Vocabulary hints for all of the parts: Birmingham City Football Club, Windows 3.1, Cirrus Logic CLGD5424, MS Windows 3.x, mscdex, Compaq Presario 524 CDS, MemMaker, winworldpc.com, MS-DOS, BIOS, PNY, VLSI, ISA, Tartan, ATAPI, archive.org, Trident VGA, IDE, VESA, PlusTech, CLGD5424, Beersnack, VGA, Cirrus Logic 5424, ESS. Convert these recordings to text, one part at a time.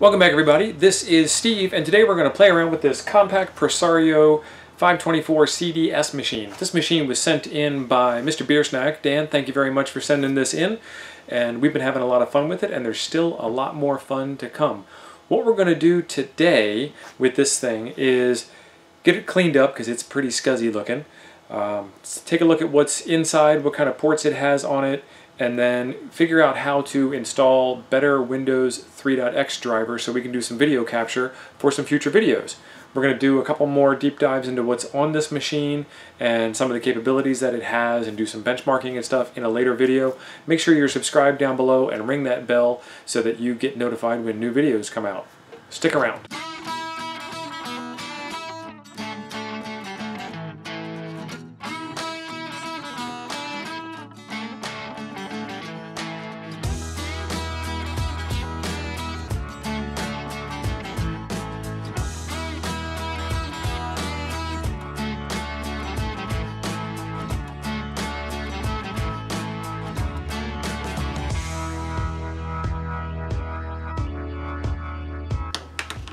Welcome back, everybody. This is Steve, and today we're going to play around with this Compaq Presario 524 CDS machine. This machine was sent in by Mr. Beersnack. Dan, thank you very much for sending this in, and we've been having a lot of fun with it, and there's still a lot more fun to come. What we're going to do today with this thing is get it cleaned up, because it's pretty scuzzy looking. Take a look at what's inside, what kind of ports it has on it, and then figure out how to install better Windows 3.x drivers so we can do some video capture for some future videos. We're going to do a couple more deep dives into what's on this machine and some of the capabilities that it has, and do some benchmarking and stuff in a later video. Make sure you're subscribed down below and ring that bell so that you get notified when new videos come out. Stick around.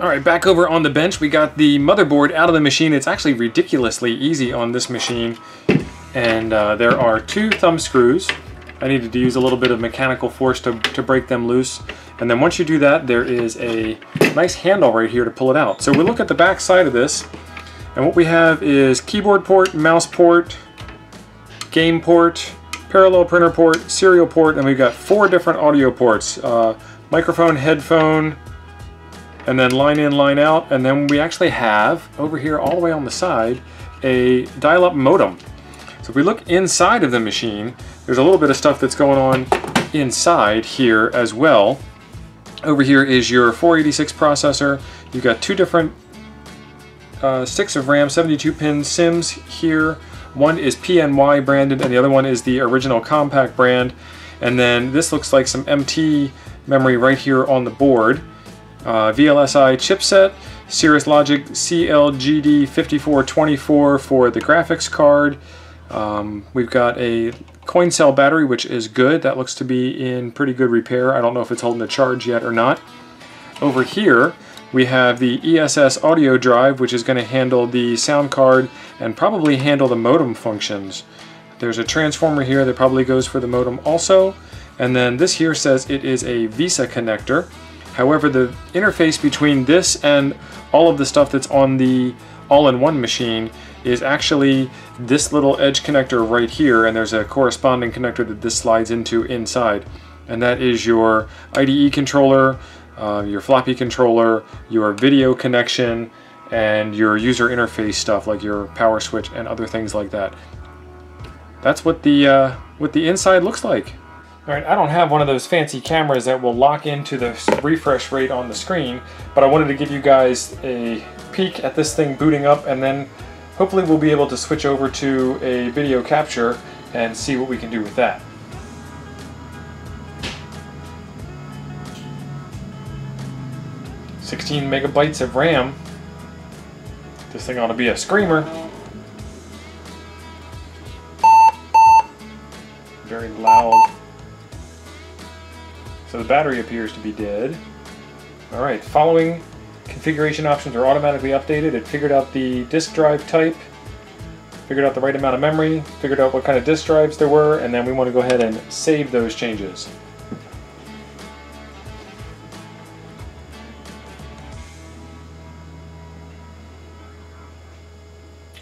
Alright, back over on the bench, we got the motherboard out of the machine. It's actually ridiculously easy on this machine. And there are two thumb screws. I needed to use a little bit of mechanical force to break them loose. And then once you do that, there is a nice handle right here to pull it out. So we look at the back side of this, and what we have is keyboard port, mouse port, game port, parallel printer port, serial port, and we've got four different audio ports. Microphone, headphone, and then line in, line out, and then we actually have, over here all the way on the side, a dial-up modem. So if we look inside of the machine, there's a little bit of stuff that's going on inside here as well. Over here is your 486 processor. You've got two different sticks of RAM, 72-pin SIMs here. One is PNY branded, and the other one is the original Compaq brand. And then this looks like some MT memory right here on the board. VLSI chipset, Cirrus Logic CLGD5424 for the graphics card. We've got a coin cell battery, which is good. That looks to be in pretty good repair. I don't know if it's holding a charge yet or not. Over here we have the ESS audio drive, which is going to handle the sound card and probably handle the modem functions. There's a transformer here that probably goes for the modem also. And then this here says it is a VESA connector. However, the interface between this and all of the stuff that's on the all-in-one machine is actually this little edge connector right here, and there's a corresponding connector that this slides into inside. And that is your IDE controller, your floppy controller, your video connection, and your user interface stuff like your power switch and other things like that. That's what the inside looks like. Alright, I don't have one of those fancy cameras that will lock into the refresh rate on the screen, but I wanted to give you guys a peek at this thing booting up, and then hopefully we'll be able to switch over to a video capture and see what we can do with that. "16 megabytes of RAM. This thing ought to be a screamer. Very loud. So the battery appears to be dead. Alright, following configuration options are automatically updated. It figured out the disk drive type, figured out the right amount of memory, figured out what kind of disk drives there were, and then we want to go ahead and save those changes.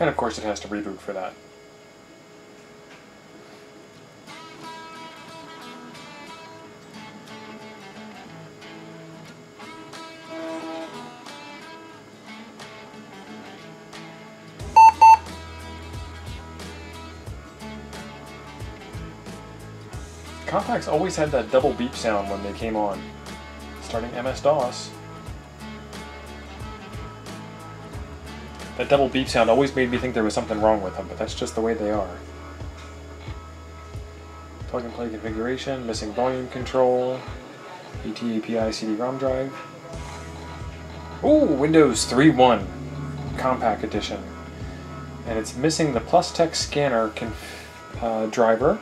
And of course it has to reboot for that. Compaq's always had that double beep sound when they came on. Starting MS-DOS. That double beep sound always made me think there was something wrong with them, but that's just the way they are. Plug and play configuration, missing volume control, ATAPI CD-ROM drive. Ooh, Windows 3.1 Compaq edition. And it's missing the PlusTech scanner driver.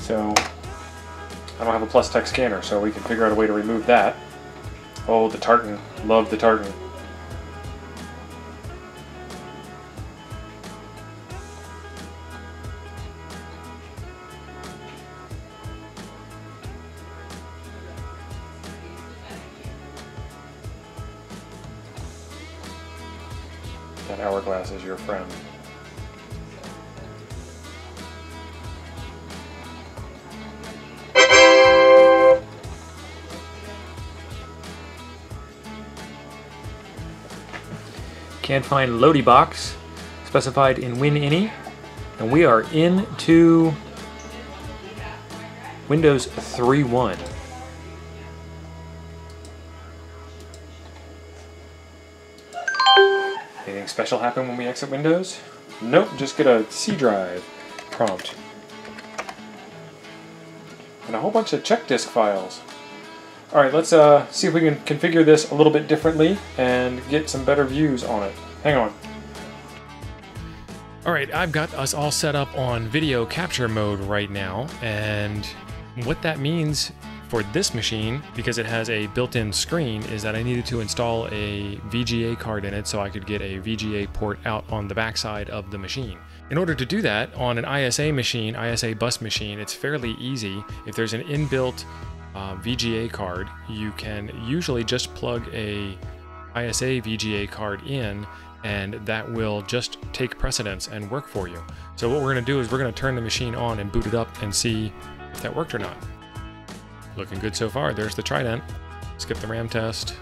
So I don't have a PlusTech scanner, so we can figure out a way to remove that. Oh, the Tartan. Love the Tartan. That hourglass is your friend. Can't find Lodi box specified in WinAny, and we are into Windows 3.1. Anything special happen when we exit Windows? Nope, just get a C drive prompt and a whole bunch of check disk files. Alright, let's see if we can configure this a little bit differently and get some better views on it. Hang on. Alright, I've got us all set up on video capture mode right now, and what that means for this machine, because it has a built-in screen, is that I needed to install a VGA card in it so I could get a VGA port out on the backside of the machine. In order to do that on an ISA machine, ISA bus machine, it's fairly easy. If there's an inbuilt VGA card, you can usually just plug a ISA VGA card in, and that will just take precedence and work for you. So what we're going to do is we're going to turn the machine on and boot it up and see if that worked or not. Looking good so far. There's the Trident. Skip the RAM test.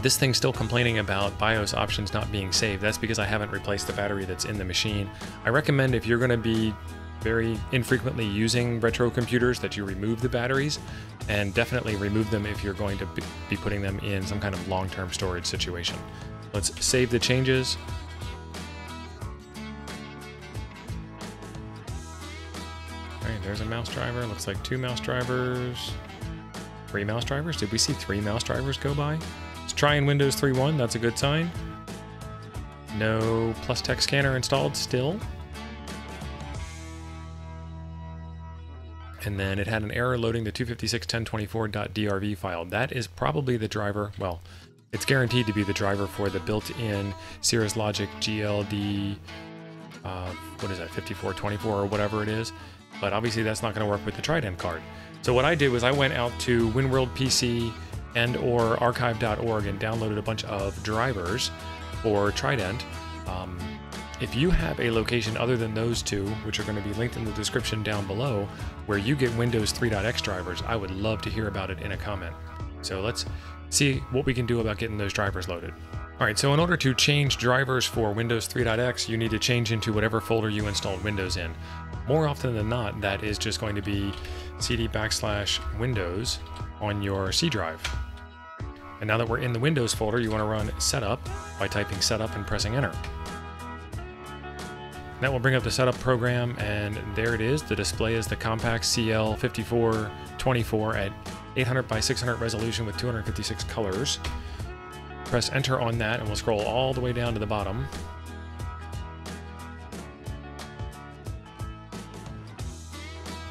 This thing's still complaining about BIOS options not being saved. That's because I haven't replaced the battery that's in the machine. I recommend, if you're going to be very infrequently using retro computers, that you remove the batteries, and definitely remove them if you're going to be putting them in some kind of long-term storage situation. Let's save the changes. All right, there's a mouse driver. Looks like 2 mouse drivers, 3 mouse drivers. Did we see 3 mouse drivers go by? It's trying Windows 3.1. That's a good sign. No PlusTech scanner installed still. And then it had an error loading the 256.1024.drv file. That is probably the driver, well, it's guaranteed to be the driver for the built-in Cirrus Logic CLGD, what is that, 5424 or whatever it is. But obviously that's not gonna work with the Trident card. So what I did was I went out to winworldpc and or archive.org and downloaded a bunch of drivers for Trident. If you have a location other than those two, which are going to be linked in the description down below, where you get Windows 3.x drivers, I would love to hear about it in a comment. So let's see what we can do about getting those drivers loaded. All right, so in order to change drivers for Windows 3.x, you need to change into whatever folder you installed Windows in. More often than not, that is just going to be cd/Windows on your C drive. And now that we're in the Windows folder, you want to run setup by typing setup and pressing enter. That will bring up the setup program, and there it is. The display is the Compaq CLGD5424 at 800x600 resolution with 256 colors. Press enter on that, and we'll scroll all the way down to the bottom.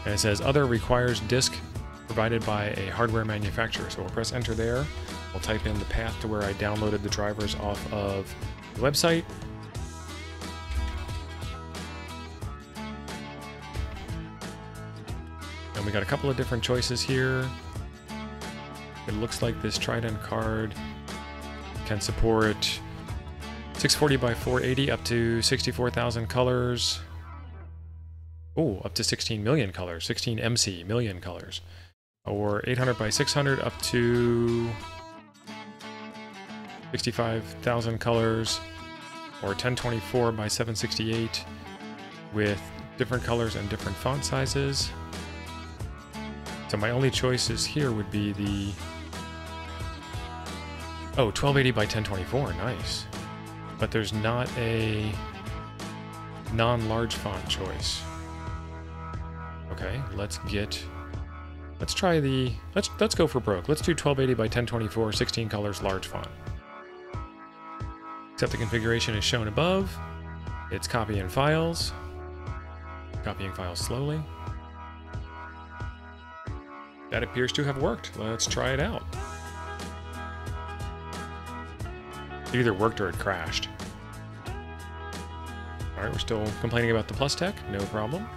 And it says other requires disk provided by a hardware manufacturer. So we'll press enter there. We'll type in the path to where I downloaded the drivers off of the website. We got a couple of different choices here. It looks like this Trident card can support 640x480 up to 64,000 colors. Oh, up to 16 million colors, 16 MC million colors. Or 800x600 up to 65,000 colors. Or 1024x768 with different colors and different font sizes. So my only choices here would be the, oh, 1280x1024, nice. But there's not a non-large font choice. Okay, let's go for broke. Let's do 1280x1024, 16 colors, large font. Except the configuration is shown above. It's copying files slowly. That appears to have worked. Let's try it out. It either worked or it crashed. All right, we're still complaining about the PlusTech, no problem.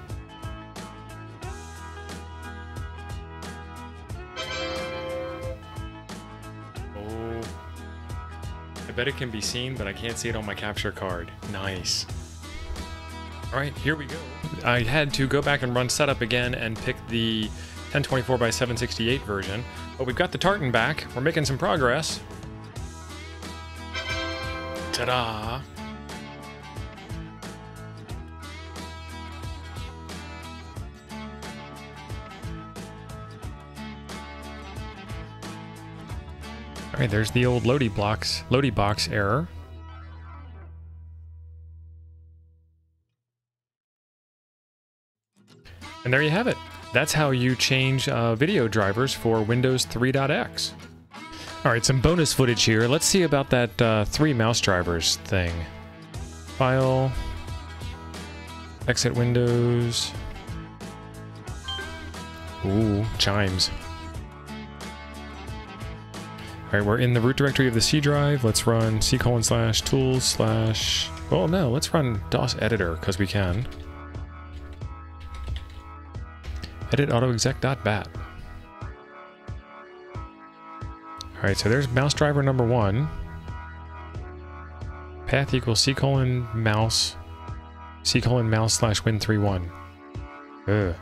Oh, I bet it can be seen, but I can't see it on my capture card. Nice. All right, here we go. I had to go back and run setup again and pick the 1024 by 768 version, but we've got the Tartan back. We're making some progress. Ta-da! All right, there's the old loadie box error. And there you have it. That's how you change video drivers for Windows 3.x. All right, some bonus footage here. Let's see about that three mouse drivers thing. File, exit Windows. Ooh, chimes. All right, we're in the root directory of the C drive. Let's run c:/tools/ oh no, let's run DOS editor because we can. Edit autoexec.bat. All right, so there's mouse driver number one. Path equals c:/mouse/win31. Ugh.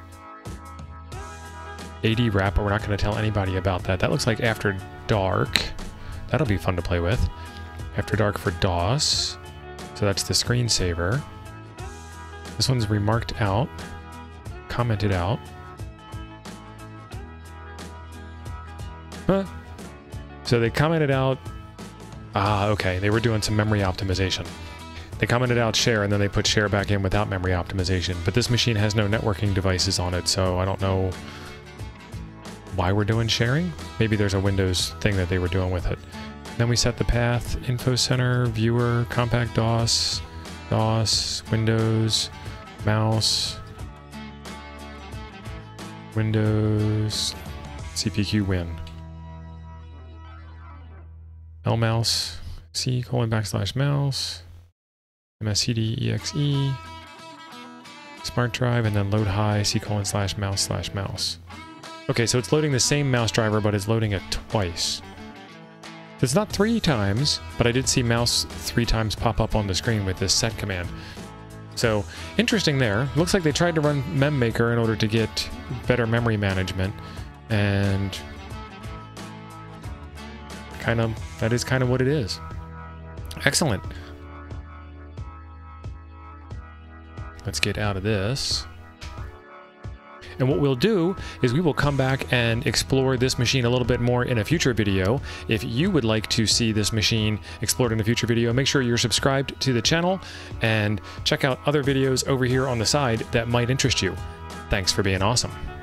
AD wrap, but we're not going to tell anybody about that. That looks like After Dark. That'll be fun to play with. After Dark for DOS. So that's the screensaver. This one's remarked out, commented out. Huh. So they commented out, okay, they were doing some memory optimization. They commented out share, and then they put share back in without memory optimization. But this machine has no networking devices on it, so I don't know why we're doing sharing. Maybe there's a Windows thing that they were doing with it. Then we set the path, info center, viewer, Compaq DOS, Windows, mouse, Windows, CPQ win. Lmouse, c:/mouse, mscdex, smart drive, and then load high, c:/mouse/mouse. Okay, so it's loading the same mouse driver, but it's loading it twice. It's not three times, but I did see mouse three times pop up on the screen with this set command. So, interesting there. Looks like they tried to run MemMaker in order to get better memory management, and that is kind of what it is. Excellent. Let's get out of this. And what we'll do is we will come back and explore this machine a little bit more in a future video. If you would like to see this machine explored in a future video, make sure you're subscribed to the channel and check out other videos over here on the side that might interest you. Thanks for being awesome.